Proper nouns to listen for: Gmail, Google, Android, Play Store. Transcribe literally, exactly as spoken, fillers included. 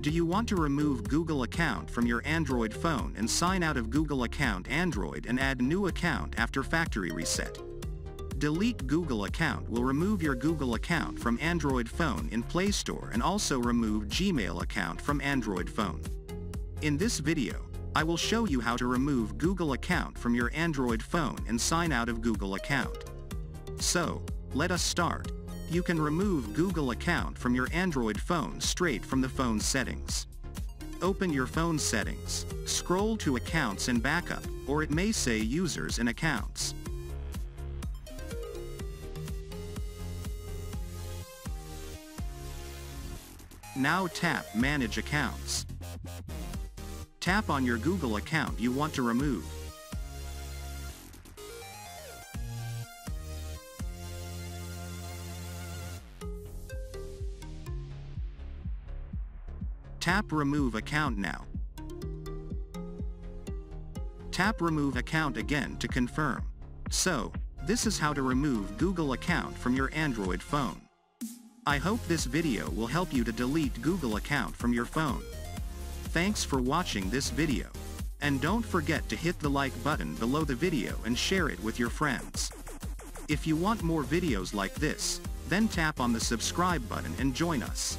Do you want to remove Google account from your Android phone and sign out of Google account Android and add new account after factory reset? Delete Google account will remove your Google account from Android phone in Play Store and also remove Gmail account from Android phone. In this video, I will show you how to remove Google account from your Android phone and sign out of Google account. So, let us start. You can remove Google account from your Android phone straight from the phone settings. Open your phone settings, scroll to accounts and backup, or it may say users and accounts. Now tap manage accounts. Tap on your Google account you want to remove. Tap remove account now. Tap remove account again to confirm. So, this is how to remove Google account from your Android phone. I hope this video will help you to delete Google account from your phone. Thanks for watching this video. And don't forget to hit the like button below the video and share it with your friends. If you want more videos like this, then tap on the subscribe button and join us.